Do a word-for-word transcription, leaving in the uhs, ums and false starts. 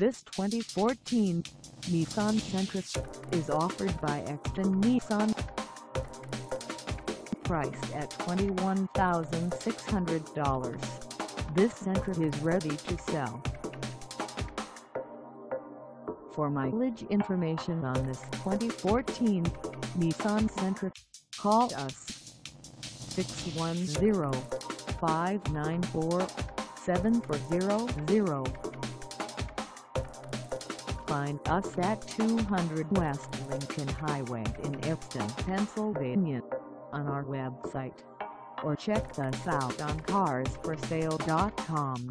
This twenty fourteen Nissan Sentra is offered by Exton Nissan. Priced at twenty-one thousand six hundred dollars, this Sentra is ready to sell. For mileage information on this twenty fourteen Nissan Sentra, call us six one zero, five nine four, seven four zero zero. Find us at two hundred West Lincoln Highway in Exton, Pennsylvania, on our website, or check us out on cars for sale dot com.